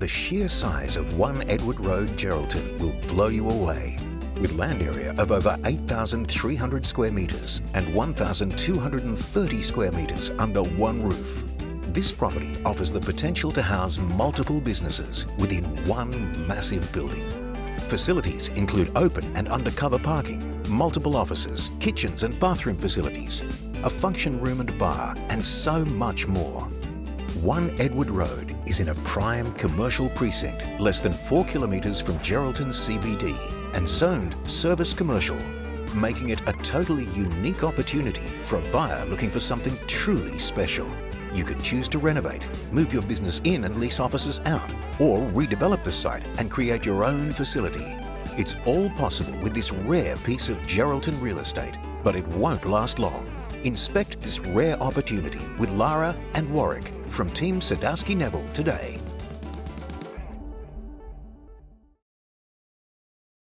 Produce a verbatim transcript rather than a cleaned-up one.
the sheer size of one Edward Road, Geraldton, will blow you away. With land area of over eight thousand three hundred square metres and one thousand two hundred thirty square metres under one roof, this property offers the potential to house multiple businesses within one massive building. Facilities include open and undercover parking, multiple offices, kitchens and bathroom facilities, a function room and bar, and so much more. One Edward Road is in a prime commercial precinct less than four kilometres from Geraldton C B D and zoned service commercial, making it a totally unique opportunity for a buyer looking for something truly special. You could choose to renovate, move your business in and lease offices out, or redevelop the site and create your own facility. It's all possible with this rare piece of Geraldton real estate, but it won't last long. Inspect this rare opportunity with Lara and Warwick from Team Sadowski-Nevill today.